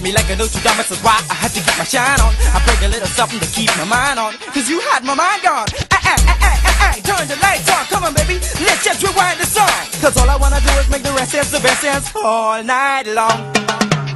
treat me like a Notre Dame, that's why I had to get my shine on. I break a little something to keep my mind on, cause you had my mind gone. Turn the lights on, come on baby, let's just rewind the song. Cause all I wanna do is make the rest of the best dance all night long.